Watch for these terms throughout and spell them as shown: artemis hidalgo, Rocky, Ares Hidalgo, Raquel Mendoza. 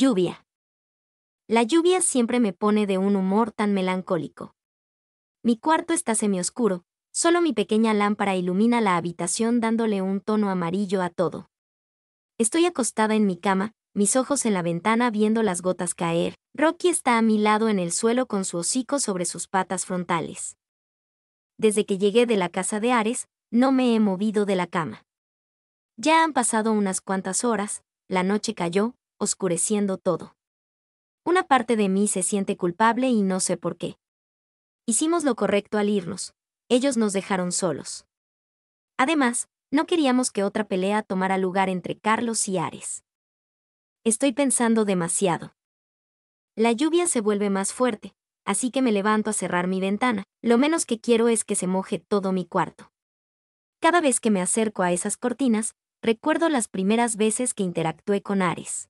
Lluvia. La lluvia siempre me pone de un humor tan melancólico. Mi cuarto está semioscuro, solo mi pequeña lámpara ilumina la habitación dándole un tono amarillo a todo. Estoy acostada en mi cama, mis ojos en la ventana viendo las gotas caer. Rocky está a mi lado en el suelo con su hocico sobre sus patas frontales. Desde que llegué de la casa de Ares, no me he movido de la cama. Ya han pasado unas cuantas horas, la noche cayó, oscureciendo todo. Una parte de mí se siente culpable y no sé por qué. Hicimos lo correcto al irnos, ellos nos dejaron solos. Además, no queríamos que otra pelea tomara lugar entre Carlos y Ares. Estoy pensando demasiado. La lluvia se vuelve más fuerte, así que me levanto a cerrar mi ventana. Lo menos que quiero es que se moje todo mi cuarto. Cada vez que me acerco a esas cortinas, recuerdo las primeras veces que interactué con Ares.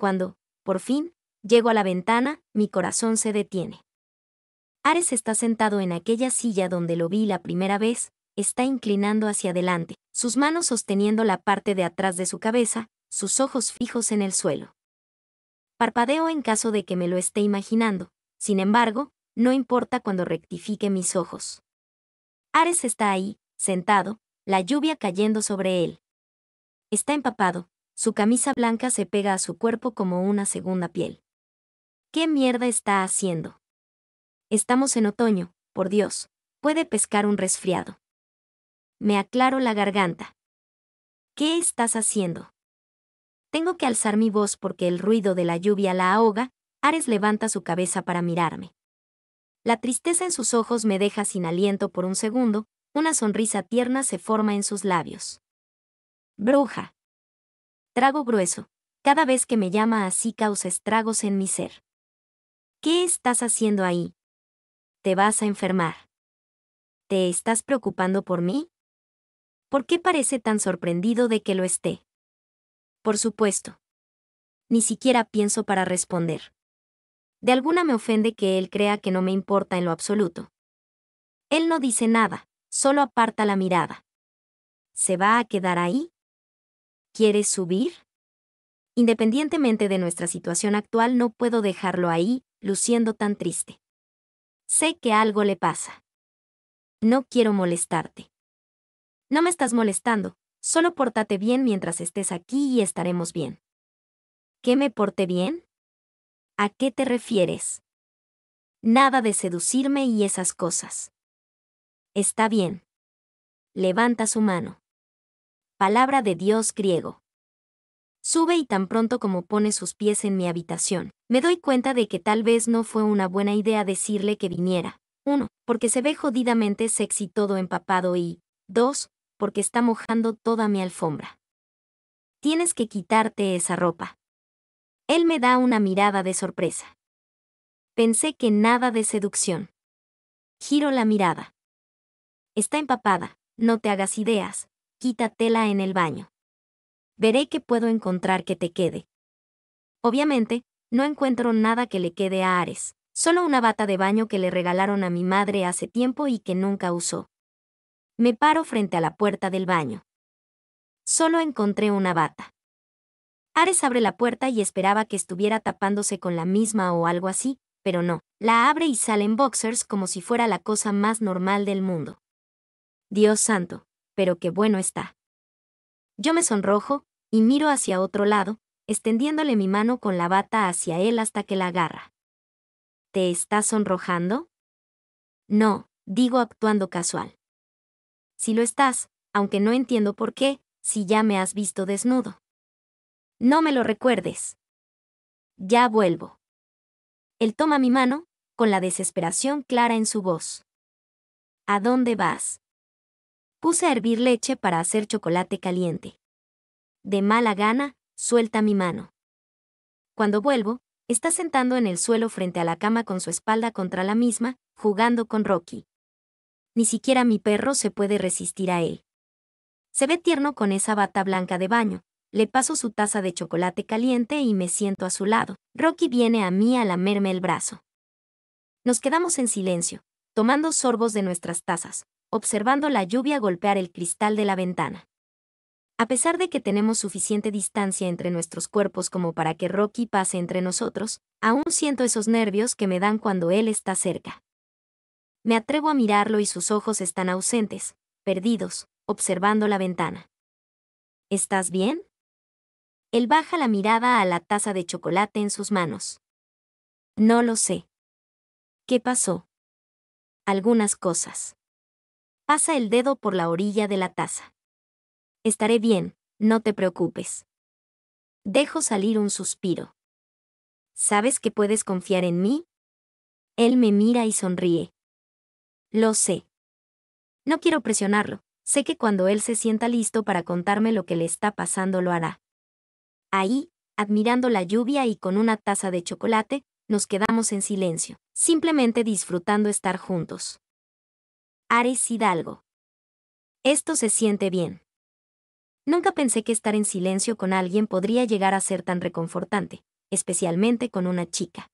Cuando, por fin, llego a la ventana, mi corazón se detiene. Ares está sentado en aquella silla donde lo vi la primera vez, está inclinando hacia adelante, sus manos sosteniendo la parte de atrás de su cabeza, sus ojos fijos en el suelo. Parpadeo en caso de que me lo esté imaginando, sin embargo, no importa cuando rectifique mis ojos. Ares está ahí, sentado, la lluvia cayendo sobre él. Está empapado, su camisa blanca se pega a su cuerpo como una segunda piel. ¿Qué mierda está haciendo? Estamos en otoño, por Dios, puede pescar un resfriado. Me aclaro la garganta. ¿Qué estás haciendo? Tengo que alzar mi voz porque el ruido de la lluvia la ahoga. Ares levanta su cabeza para mirarme. La tristeza en sus ojos me deja sin aliento por un segundo, una sonrisa tierna se forma en sus labios. Bruja. Trago grueso. Cada vez que me llama así causa estragos en mi ser. ¿Qué estás haciendo ahí? Te vas a enfermar. ¿Te estás preocupando por mí? ¿Por qué parece tan sorprendido de que lo esté? Por supuesto. Ni siquiera pienso para responder. De alguna me ofende que él crea que no me importa en lo absoluto. Él no dice nada, solo aparta la mirada. ¿Se va a quedar ahí? ¿Quieres subir? Independientemente de nuestra situación actual, no puedo dejarlo ahí, luciendo tan triste. Sé que algo le pasa. No quiero molestarte. No me estás molestando, solo pórtate bien mientras estés aquí y estaremos bien. ¿Que me porte bien? ¿A qué te refieres? Nada de seducirme y esas cosas. Está bien. Levanta su mano. Palabra de Dios griego. Sube y tan pronto como pone sus pies en mi habitación, me doy cuenta de que tal vez no fue una buena idea decirle que viniera. 1. Porque se ve jodidamente sexy todo empapado y 2. Porque está mojando toda mi alfombra. Tienes que quitarte esa ropa. Él me da una mirada de sorpresa. Pensé que nada de seducción. Giro la mirada. Está empapada, no te hagas ideas, quítatela en el baño. Veré qué puedo encontrar que te quede. Obviamente, no encuentro nada que le quede a Ares, solo una bata de baño que le regalaron a mi madre hace tiempo y que nunca usó. Me paro frente a la puerta del baño. Solo encontré una bata. Ares abre la puerta y esperaba que estuviera tapándose con la misma o algo así, pero no. La abre y sale en boxers como si fuera la cosa más normal del mundo. Dios santo, pero qué bueno está. Yo me sonrojo y miro hacia otro lado, extendiéndole mi mano con la bata hacia él hasta que la agarra. ¿Te estás sonrojando? No, digo actuando casual. Si lo estás, aunque no entiendo por qué, si ya me has visto desnudo. No me lo recuerdes. Ya vuelvo. Él toma mi mano, con la desesperación clara en su voz. ¿A dónde vas? Puse a hervir leche para hacer chocolate caliente. De mala gana, suelta mi mano. Cuando vuelvo, está sentado en el suelo frente a la cama con su espalda contra la misma, jugando con Rocky. Ni siquiera mi perro se puede resistir a él. Se ve tierno con esa bata blanca de baño. Le paso su taza de chocolate caliente y me siento a su lado. Rocky viene a mí a lamerme el brazo. Nos quedamos en silencio, tomando sorbos de nuestras tazas, observando la lluvia golpear el cristal de la ventana. A pesar de que tenemos suficiente distancia entre nuestros cuerpos como para que Rocky pase entre nosotros, aún siento esos nervios que me dan cuando él está cerca. Me atrevo a mirarlo y sus ojos están ausentes, perdidos, observando la ventana. ¿Estás bien? Él baja la mirada a la taza de chocolate en sus manos. No lo sé. ¿Qué pasó? Algunas cosas. Pasa el dedo por la orilla de la taza. Estaré bien, no te preocupes. Dejo salir un suspiro. ¿Sabes que puedes confiar en mí? Él me mira y sonríe. Lo sé. No quiero presionarlo. Sé que cuando él se sienta listo para contarme lo que le está pasando lo hará. Ahí, admirando la lluvia y con una taza de chocolate, nos quedamos en silencio, simplemente disfrutando estar juntos. Ares Hidalgo. Esto se siente bien. Nunca pensé que estar en silencio con alguien podría llegar a ser tan reconfortante, especialmente con una chica.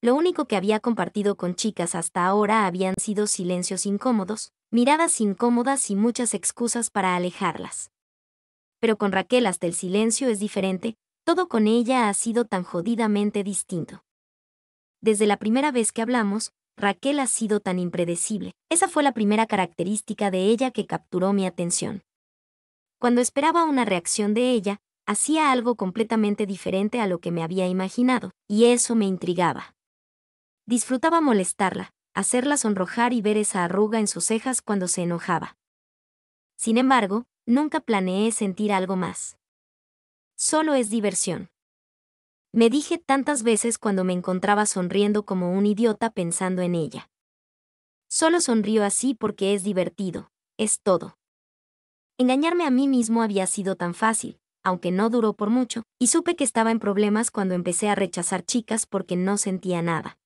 Lo único que había compartido con chicas hasta ahora habían sido silencios incómodos, miradas incómodas y muchas excusas para alejarlas. Pero con Raquel hasta el silencio es diferente, todo con ella ha sido tan jodidamente distinto. Desde la primera vez que hablamos, Raquel ha sido tan impredecible. Esa fue la primera característica de ella que capturó mi atención. Cuando esperaba una reacción de ella, hacía algo completamente diferente a lo que me había imaginado, y eso me intrigaba. Disfrutaba molestarla, hacerla sonrojar y ver esa arruga en sus cejas cuando se enojaba. Sin embargo, nunca planeé sentir algo más. Solo es diversión. Me dije tantas veces cuando me encontraba sonriendo como un idiota pensando en ella. Solo sonrío así porque es divertido, es todo. Engañarme a mí mismo había sido tan fácil, aunque no duró por mucho, y supe que estaba en problemas cuando empecé a rechazar chicas porque no sentía nada.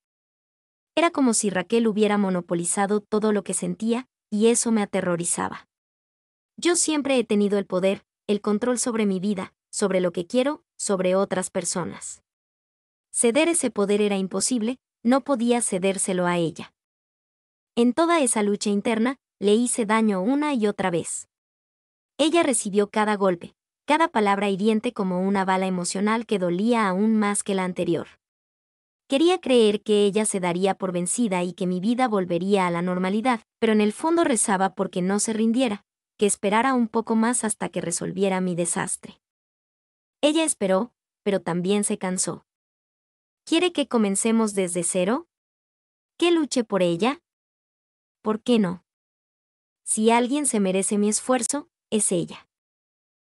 Era como si Raquel hubiera monopolizado todo lo que sentía, y eso me aterrorizaba. Yo siempre he tenido el poder, el control sobre mi vida, sobre lo que quiero, sobre otras personas. Ceder ese poder era imposible, no podía cedérselo a ella. En toda esa lucha interna, le hice daño una y otra vez. Ella recibió cada golpe, cada palabra hiriente como una bala emocional que dolía aún más que la anterior. Quería creer que ella se daría por vencida y que mi vida volvería a la normalidad, pero en el fondo rezaba porque no se rindiera, que esperara un poco más hasta que resolviera mi desastre. Ella esperó, pero también se cansó. ¿Quiere que comencemos desde cero? ¿Que luche por ella? ¿Por qué no? Si alguien se merece mi esfuerzo, es ella.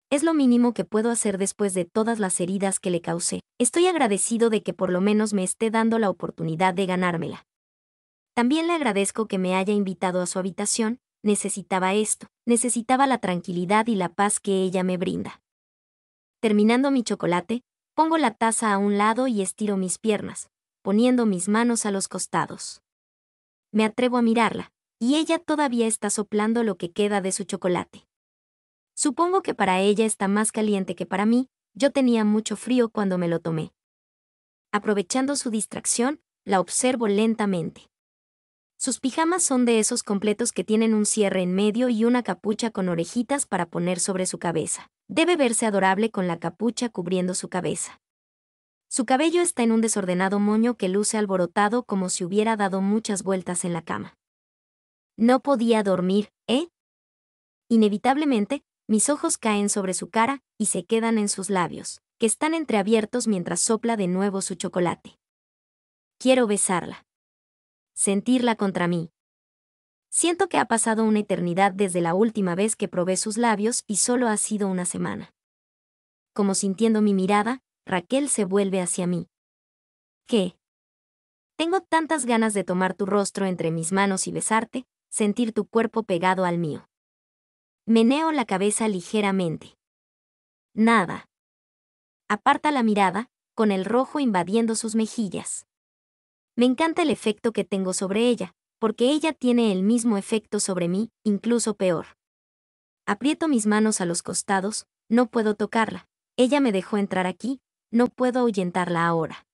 Es lo mínimo que puedo hacer después de todas las heridas que le causé. Estoy agradecido de que por lo menos me esté dando la oportunidad de ganármela. También le agradezco que me haya invitado a su habitación. Necesitaba esto. Necesitaba la tranquilidad y la paz que ella me brinda. Terminando mi chocolate, pongo la taza a un lado y estiro mis piernas, poniendo mis manos a los costados. Me atrevo a mirarla, y ella todavía está soplando lo que queda de su chocolate. Supongo que para ella está más caliente que para mí, yo tenía mucho frío cuando me lo tomé. Aprovechando su distracción, la observo lentamente. Sus pijamas son de esos completos que tienen un cierre en medio y una capucha con orejitas para poner sobre su cabeza. Debe verse adorable con la capucha cubriendo su cabeza. Su cabello está en un desordenado moño que luce alborotado como si hubiera dado muchas vueltas en la cama. No podía dormir, ¿eh? Inevitablemente, mis ojos caen sobre su cara y se quedan en sus labios, que están entreabiertos mientras sopla de nuevo su chocolate. Quiero besarla. Sentirla contra mí. Siento que ha pasado una eternidad desde la última vez que probé sus labios y solo ha sido una semana. Como sintiendo mi mirada, Raquel se vuelve hacia mí. ¿Qué? Tengo tantas ganas de tomar tu rostro entre mis manos y besarte, sentir tu cuerpo pegado al mío. Meneo la cabeza ligeramente. Nada. Aparta la mirada, con el rojo invadiendo sus mejillas. Me encanta el efecto que tengo sobre ella, porque ella tiene el mismo efecto sobre mí, incluso peor. Aprieto mis manos a los costados, no puedo tocarla. Ella me dejó entrar aquí, no puedo ahuyentarla ahora.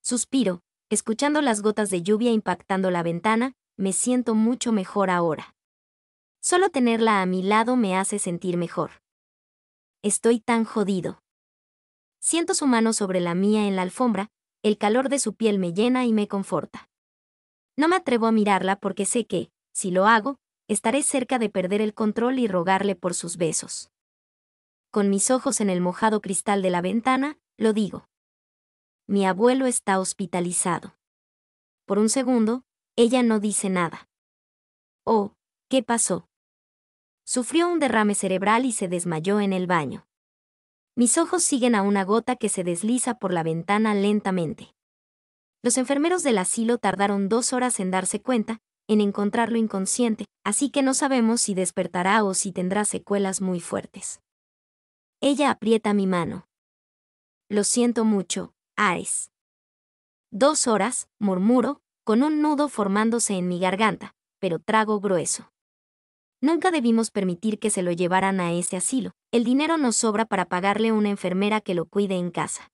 Suspiro, escuchando las gotas de lluvia impactando la ventana, me siento mucho mejor ahora. Solo tenerla a mi lado me hace sentir mejor. Estoy tan jodido. Siento su mano sobre la mía en la alfombra, el calor de su piel me llena y me conforta. No me atrevo a mirarla porque sé que, si lo hago, estaré cerca de perder el control y rogarle por sus besos. Con mis ojos en el mojado cristal de la ventana, lo digo. Mi abuelo está hospitalizado. Por un segundo, ella no dice nada. Oh, ¿qué pasó? Sufrió un derrame cerebral y se desmayó en el baño. Mis ojos siguen a una gota que se desliza por la ventana lentamente. Los enfermeros del asilo tardaron 2 horas en darse cuenta, en encontrarlo inconsciente, así que no sabemos si despertará o si tendrá secuelas muy fuertes. Ella aprieta mi mano. Lo siento mucho, Ares. 2 horas, murmuro, con un nudo formándose en mi garganta, pero trago grueso. Nunca debimos permitir que se lo llevaran a ese asilo. El dinero nos sobra para pagarle una enfermera que lo cuide en casa.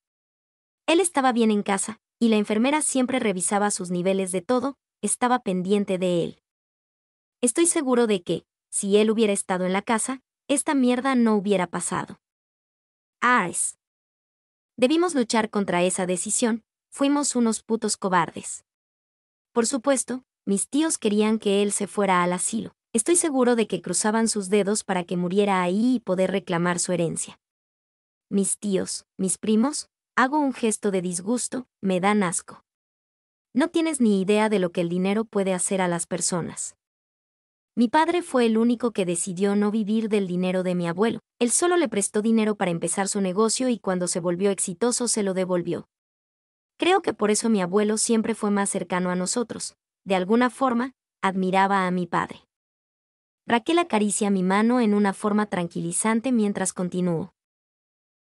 Él estaba bien en casa, y la enfermera siempre revisaba sus niveles de todo, estaba pendiente de él. Estoy seguro de que, si él hubiera estado en la casa, esta mierda no hubiera pasado. Ares. Debimos luchar contra esa decisión, fuimos unos putos cobardes. Por supuesto, mis tíos querían que él se fuera al asilo. Estoy seguro de que cruzaban sus dedos para que muriera ahí y poder reclamar su herencia. Mis tíos, mis primos, hago un gesto de disgusto, me dan asco. No tienes ni idea de lo que el dinero puede hacer a las personas. Mi padre fue el único que decidió no vivir del dinero de mi abuelo. Él solo le prestó dinero para empezar su negocio y cuando se volvió exitoso se lo devolvió. Creo que por eso mi abuelo siempre fue más cercano a nosotros. De alguna forma, admiraba a mi padre. Raquel acaricia mi mano en una forma tranquilizante mientras continúo.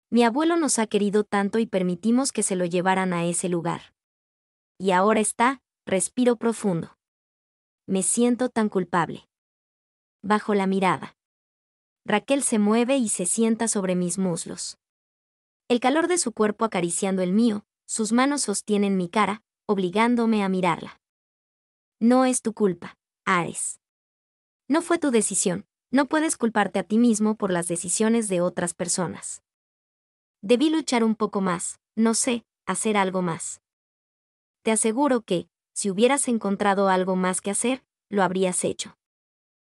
Mi abuelo nos ha querido tanto y permitimos que se lo llevaran a ese lugar. Y ahora está, respiro profundo. Me siento tan culpable. Bajo la mirada. Raquel se mueve y se sienta sobre mis muslos. El calor de su cuerpo acariciando el mío, sus manos sostienen mi cara, obligándome a mirarla. No es tu culpa, Ares. No fue tu decisión, no puedes culparte a ti mismo por las decisiones de otras personas. Debí luchar un poco más, no sé, hacer algo más. Te aseguro que, si hubieras encontrado algo más que hacer, lo habrías hecho.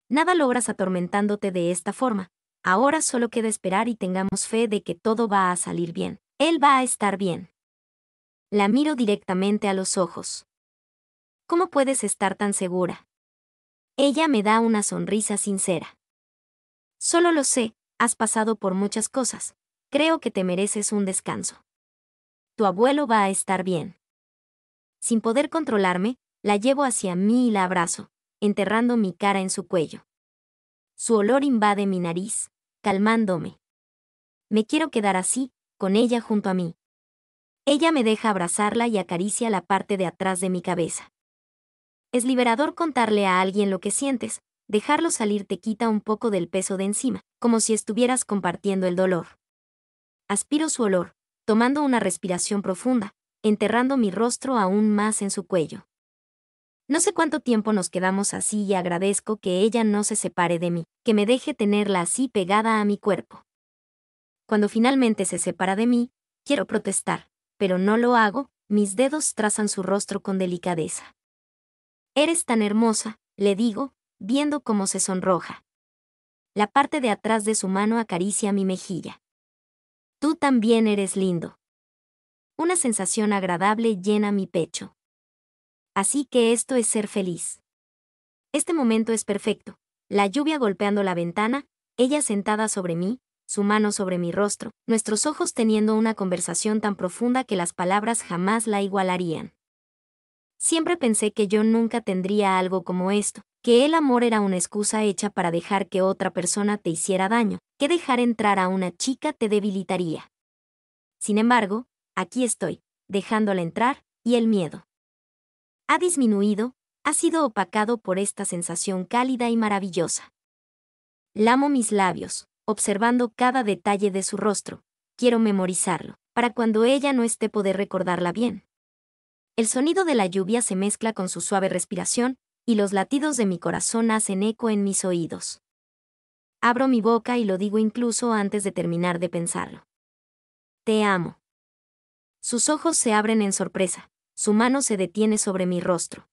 Nada logras atormentándote de esta forma, ahora solo queda esperar y tengamos fe de que todo va a salir bien. Él va a estar bien. La miro directamente a los ojos. ¿Cómo puedes estar tan segura? Ella me da una sonrisa sincera. Solo lo sé, has pasado por muchas cosas. Creo que te mereces un descanso. Tu abuelo va a estar bien. Sin poder controlarme, la llevo hacia mí y la abrazo, enterrando mi cara en su cuello. Su olor invade mi nariz, calmándome. Me quiero quedar así, con ella junto a mí. Ella me deja abrazarla y acaricia la parte de atrás de mi cabeza. Es liberador contarle a alguien lo que sientes, dejarlo salir te quita un poco del peso de encima, como si estuvieras compartiendo el dolor. Aspiro su olor, tomando una respiración profunda, enterrando mi rostro aún más en su cuello. No sé cuánto tiempo nos quedamos así y agradezco que ella no se separe de mí, que me deje tenerla así pegada a mi cuerpo. Cuando finalmente se separa de mí, quiero protestar, pero no lo hago, mis dedos trazan su rostro con delicadeza. Eres tan hermosa, le digo, viendo cómo se sonroja. La parte de atrás de su mano acaricia mi mejilla. Tú también eres lindo. Una sensación agradable llena mi pecho. Así que esto es ser feliz. Este momento es perfecto. La lluvia golpeando la ventana, ella sentada sobre mí, su mano sobre mi rostro, nuestros ojos teniendo una conversación tan profunda que las palabras jamás la igualarían. Siempre pensé que yo nunca tendría algo como esto, que el amor era una excusa hecha para dejar que otra persona te hiciera daño, que dejar entrar a una chica te debilitaría. Sin embargo, aquí estoy, dejándola entrar, y el miedo ha disminuido, ha sido opacado por esta sensación cálida y maravillosa. Lamo mis labios, observando cada detalle de su rostro, quiero memorizarlo, para cuando ella no esté poder recordarla bien. El sonido de la lluvia se mezcla con su suave respiración, y los latidos de mi corazón hacen eco en mis oídos. Abro mi boca y lo digo incluso antes de terminar de pensarlo. Te amo. Sus ojos se abren en sorpresa, su mano se detiene sobre mi rostro.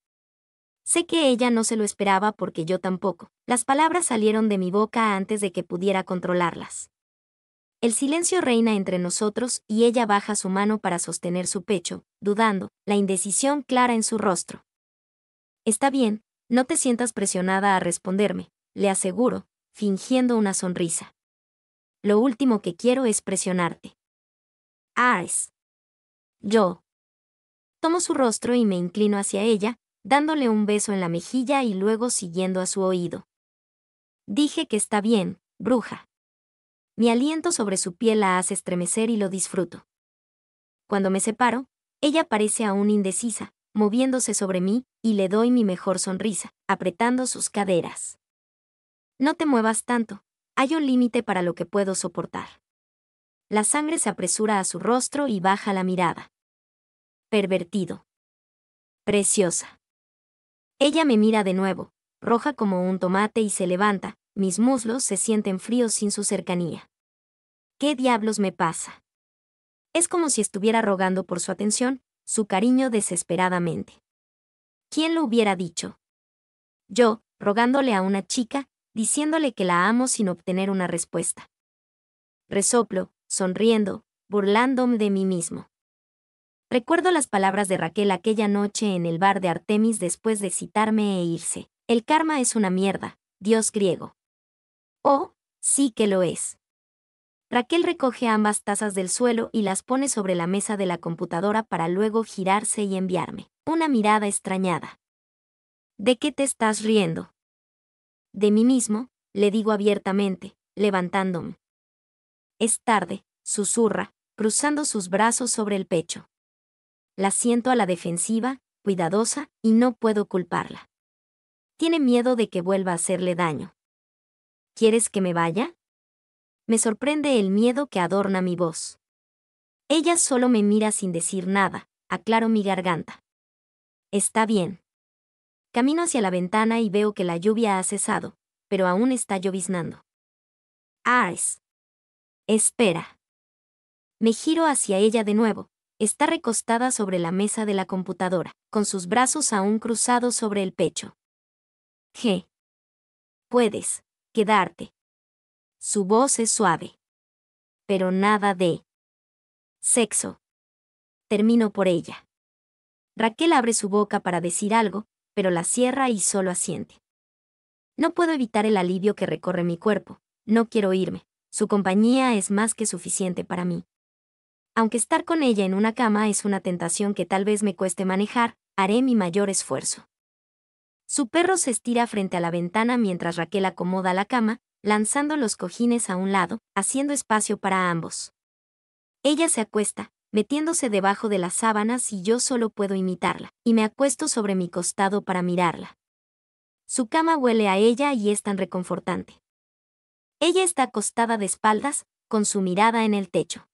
Sé que ella no se lo esperaba porque yo tampoco. Las palabras salieron de mi boca antes de que pudiera controlarlas. El silencio reina entre nosotros y ella baja su mano para sostener su pecho, dudando, la indecisión clara en su rostro. Está bien, no te sientas presionada a responderme, le aseguro, fingiendo una sonrisa. Lo último que quiero es presionarte. Ares. Yo. Tomo su rostro y me inclino hacia ella, dándole un beso en la mejilla y luego siguiendo a su oído. Dije que está bien, bruja. Mi aliento sobre su piel la hace estremecer y lo disfruto. Cuando me separo, ella parece aún indecisa, moviéndose sobre mí, y le doy mi mejor sonrisa, apretando sus caderas. No te muevas tanto, hay un límite para lo que puedo soportar. La sangre se apresura a su rostro y baja la mirada. Pervertido. Preciosa. Ella me mira de nuevo, roja como un tomate y se levanta, mis muslos se sienten fríos sin su cercanía. ¿Qué diablos me pasa? Es como si estuviera rogando por su atención, su cariño desesperadamente. ¿Quién lo hubiera dicho? Yo, rogándole a una chica, diciéndole que la amo sin obtener una respuesta. Resoplo, sonriendo, burlándome de mí mismo. Recuerdo las palabras de Raquel aquella noche en el bar de Artemis después de excitarme e irse. El karma es una mierda, dios griego. Oh, sí que lo es. Raquel recoge ambas tazas del suelo y las pone sobre la mesa de la computadora para luego girarse y enviarme una mirada extrañada. ¿De qué te estás riendo? De mí mismo, le digo abiertamente, levantándome. Es tarde, susurra, cruzando sus brazos sobre el pecho. La siento a la defensiva, cuidadosa, y no puedo culparla. Tiene miedo de que vuelva a hacerle daño. ¿Quieres que me vaya? Me sorprende el miedo que adorna mi voz. Ella solo me mira sin decir nada, aclaro mi garganta. Está bien. Camino hacia la ventana y veo que la lluvia ha cesado, pero aún está lloviznando. Ares. Espera. Me giro hacia ella de nuevo. Está recostada sobre la mesa de la computadora, con sus brazos aún cruzados sobre el pecho. G. Puedes quedarte. Su voz es suave. Pero nada de sexo. Termino por ella. Raquel abre su boca para decir algo, pero la cierra y solo asiente. No puedo evitar el alivio que recorre mi cuerpo. No quiero irme. Su compañía es más que suficiente para mí. Aunque estar con ella en una cama es una tentación que tal vez me cueste manejar, haré mi mayor esfuerzo. Su perro se estira frente a la ventana mientras Raquel acomoda la cama, lanzando los cojines a un lado, haciendo espacio para ambos. Ella se acuesta, metiéndose debajo de las sábanas y yo solo puedo imitarla, y me acuesto sobre mi costado para mirarla. Su cama huele a ella y es tan reconfortante. Ella está acostada de espaldas, con su mirada en el techo.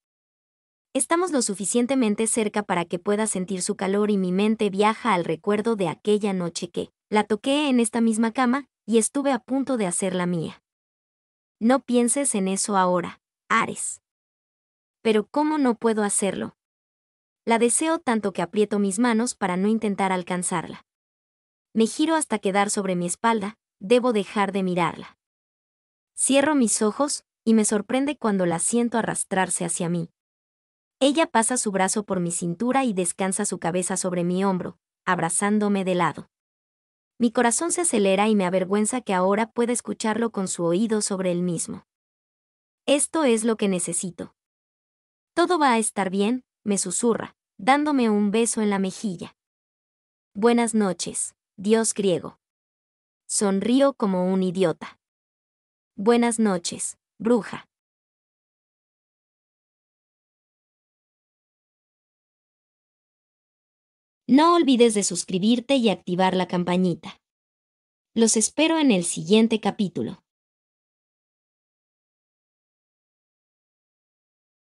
Estamos lo suficientemente cerca para que pueda sentir su calor y mi mente viaja al recuerdo de aquella noche que la toqué en esta misma cama y estuve a punto de hacerla mía. No pienses en eso ahora, Ares. Pero ¿cómo no puedo hacerlo? La deseo tanto que aprieto mis manos para no intentar alcanzarla. Me giro hasta quedar sobre mi espalda, debo dejar de mirarla. Cierro mis ojos y me sorprende cuando la siento arrastrarse hacia mí. Ella pasa su brazo por mi cintura y descansa su cabeza sobre mi hombro, abrazándome de lado. Mi corazón se acelera y me avergüenza que ahora pueda escucharlo con su oído sobre él mismo. Esto es lo que necesito. Todo va a estar bien, me susurra, dándome un beso en la mejilla. Buenas noches, dios griego. Sonrío como un idiota. Buenas noches, bruja. No olvides de suscribirte y activar la campanita. Los espero en el siguiente capítulo.